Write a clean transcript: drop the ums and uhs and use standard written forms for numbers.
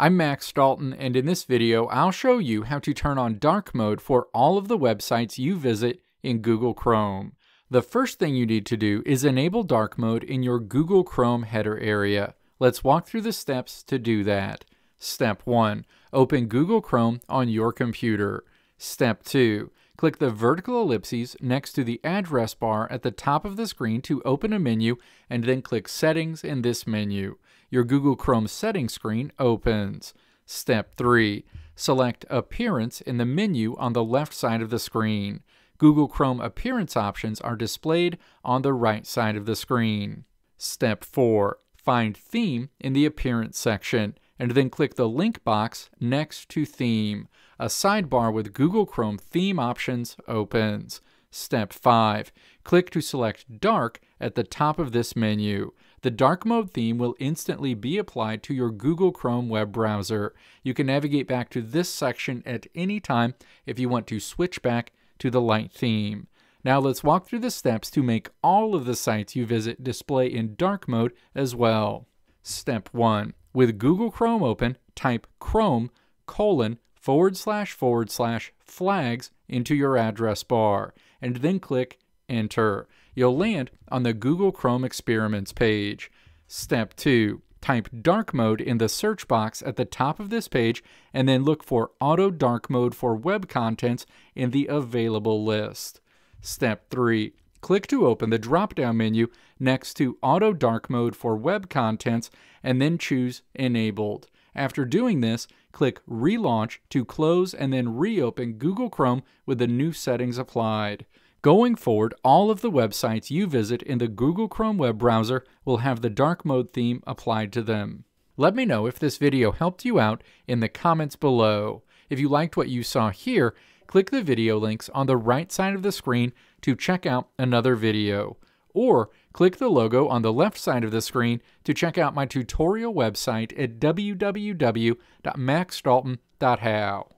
I'm Max Dalton, and in this video I'll show you how to turn on dark mode for all of the websites you visit in Google Chrome. The first thing you need to do is enable dark mode in your Google Chrome header area. Let's walk through the steps to do that. Step 1. Open Google Chrome on your computer. Step 2. Click the vertical ellipses next to the address bar at the top of the screen to open a menu, and then click Settings in this menu. Your Google Chrome settings screen opens. Step 3. Select Appearance in the menu on the left side of the screen. Google Chrome appearance options are displayed on the right side of the screen. Step 4. Find Theme in the Appearance section, and then click the link box next to Theme. A sidebar with Google Chrome theme options opens. Step 5. Click to select Dark at the top of this menu. The dark mode theme will instantly be applied to your Google Chrome web browser. You can navigate back to this section at any time if you want to switch back to the light theme. Now let's walk through the steps to make all of the sites you visit display in dark mode as well. Step 1. With Google Chrome open, type Chrome://flags into your address bar, and then click Enter. You'll land on the Google Chrome Experiments page. Step 2. Type dark mode in the search box at the top of this page, and then look for Auto Dark Mode for Web Contents in the available list. Step 3. Click to open the drop-down menu next to Auto Dark Mode for Web Contents, and then choose Enabled. After doing this, click Relaunch to close and then reopen Google Chrome with the new settings applied. Going forward, all of the websites you visit in the Google Chrome web browser will have the dark mode theme applied to them. Let me know if this video helped you out in the comments below. If you liked what you saw here, click the video links on the right side of the screen to check out another video, or click the logo on the left side of the screen to check out my tutorial website at www.maxdalton.how.